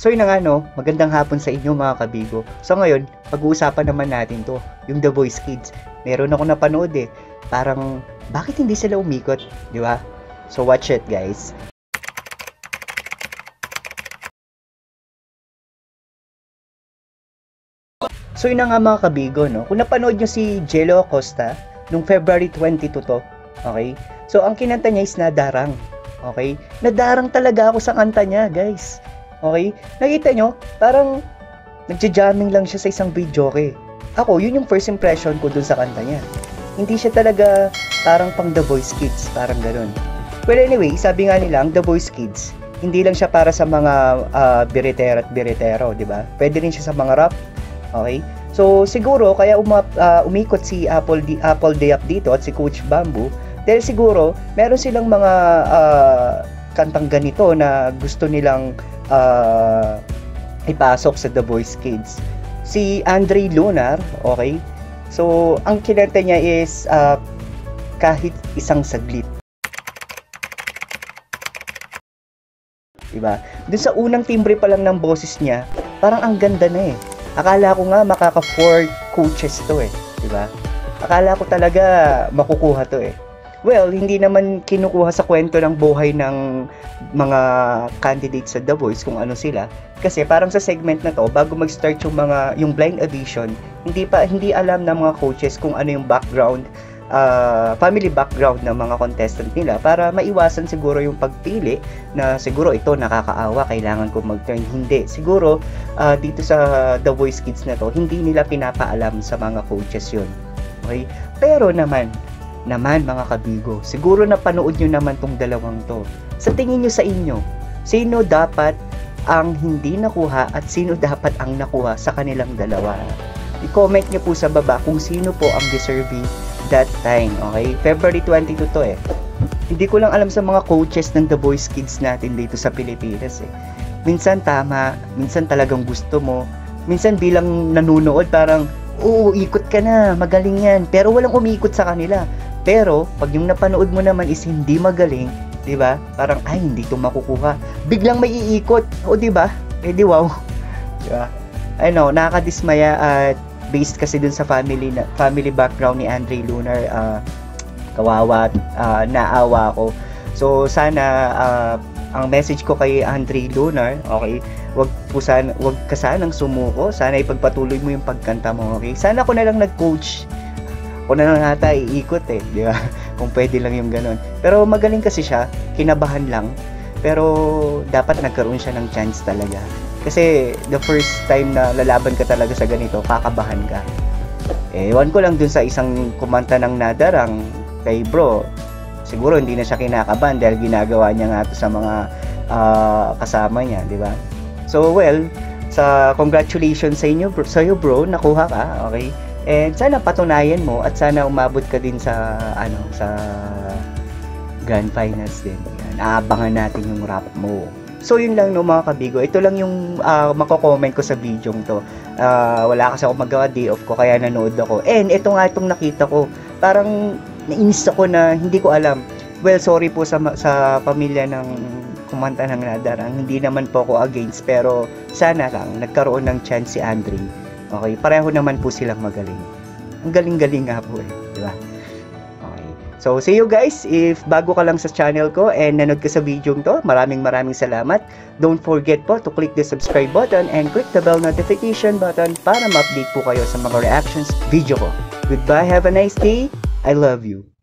So yun na nga, no, magandang hapon sa inyo mga kabigo. So ngayon, pag-uusapan naman natin to, yung The Voice Kids. Meron ako napanood eh, parang bakit hindi sila umikot, di ba? So watch it guys. So yun na nga mga kabigo, no, kung napanood nyo si Jelo Acosta, nung February 22 to, okay? So ang kinanta niya is Nadarang, okay? Nadarang talaga ako sa kanta niya guys. Okay? Nakita nyo, parang nagja-jamming lang siya sa isang video, okay? Ako, yun yung first impression ko dun sa kanta niya. Hindi siya talaga parang pang The Voice Kids, parang ganun. Well anyway, sabi nga nila, ang The Voice Kids, hindi lang siya para sa mga biritero at biritero, di ba? Pwede rin siya sa mga rap, okay? So, siguro, kaya umikot si Apple Day Up dito at si Coach Bamboo, dahil siguro, meron silang mga kantang ganito na gusto nilang ipasok sa The Voice Kids. Si Andrei Lunar, okay? So, ang kinanta niya is Kahit Isang Saglit. Diba? Dun sa unang timbre pa lang ng boses niya, parang ang ganda na eh. Akala ko nga makaka-4 coaches to eh. Diba? Akala ko talaga makukuha to eh. Well, hindi naman kinukuha sa kwento ng buhay ng mga candidates sa The Voice kung ano sila. Kasi parang sa segment na to, bago mag-start yung blind audition, hindi alam ng mga coaches kung ano yung background, family background ng mga contestant nila para maiwasan siguro yung pagpili na siguro ito nakakaawa, kailangan ko mag-turn. Hindi. Siguro, dito sa The Voice Kids na to, hindi nila pinapaalam sa mga coaches yun. Okay? Pero naman mga kabigo, siguro napanood nyo naman tong dalawang to. Sa tingin nyo sa inyo, sino dapat ang hindi nakuha at sino dapat ang nakuha sa kanilang dalawa? I-comment nyo po sa baba kung sino po ang deserving that time, okay? February 22 to eh. Hindi ko lang alam sa mga coaches ng The Voice Kids natin dito sa Pilipinas eh. Minsan tama, minsan talagang gusto mo, minsan bilang nanunood parang oo, ikot ka na, magaling yan, pero walang umiikot sa kanila. Pero pag yung napanood mo naman is hindi magaling, 'di ba? Parang ay hindi 'to makukuha. Biglang may iikot, o 'di ba? Eh di wow. 'Di ba? I know, nakakadismaya at based kasi dun sa family background ni Andrei Lunar, kawawa, naawa ako. So sana ang message ko kay Andrei Lunar, okay? Wag ka sanang sumuko. Sana ipagpatuloy mo yung pagkanta mo, okay? Sana ako na lang nag-coach. Ako na lang nata iikot eh, di ba? Kung pwede lang yung ganun. Pero magaling kasi siya, kinabahan lang. Pero dapat nagkaroon siya ng chance talaga. Kasi the first time na lalaban ka talaga sa ganito, kakabahan ka. Ewan ko lang dun sa isang kumanta ng Nadarang kay bro. Siguro hindi na siya kinakabahan dahil ginagawa niya nga ito sa mga kasama niya, di ba? So well, sa congratulations sa iyo bro, nakuha ka, okay? And sana patunayan mo at sana umabot ka din sa Grand Finals din. Yan. Aabangan natin yung rap mo. So yun lang no mga kabigo. Ito lang yung mako-comment ko sa video to. Wala kasi ako magawa, day off ko kaya nanood ako. And ito nga itong nakita ko. Parang nainis ako na hindi ko alam. Well, sorry po sa pamilya ng kumanta ng Nadarang. Hindi naman po ako against, pero sana lang nagkaroon ng chance si Andrei. Okay, pareho naman po silang magaling. Ang galing-galing nga po eh, di ba? Okay. So, see you guys. If bago ka lang sa channel ko and nanood ka sa video to, maraming salamat. Don't forget po to click the subscribe button and click the bell notification button para ma-update po kayo sa mga reactions video ko. Goodbye, have a nice day. I love you.